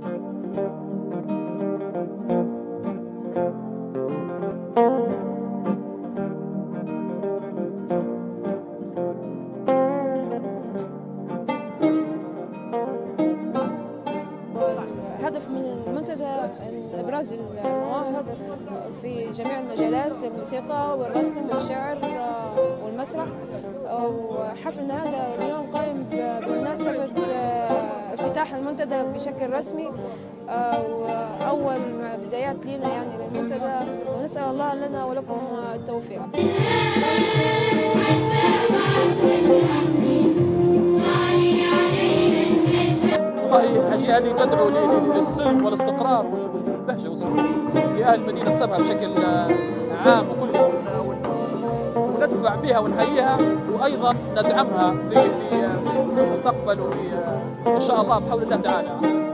الهدف من المنتدى إبراز المواهب في جميع المجالات، الموسيقى والرسم والشعر والمسرح. وحفلنا هذا اليوم قائم بمناسبة افتتاح المنتدى بشكل رسمي وأول بدايات لنا يعني للمنتدى، ونسأل الله لنا ولكم التوفيق. الحاجة هذه تدعو للسلم والاستقرار والبهجة والسرور لأهل مدينة سبعة بشكل عام وكلهم، وندفع بها ونحييها وأيضا ندعمها في المستقبل وفي إن شاء الله بحول الله تعالى.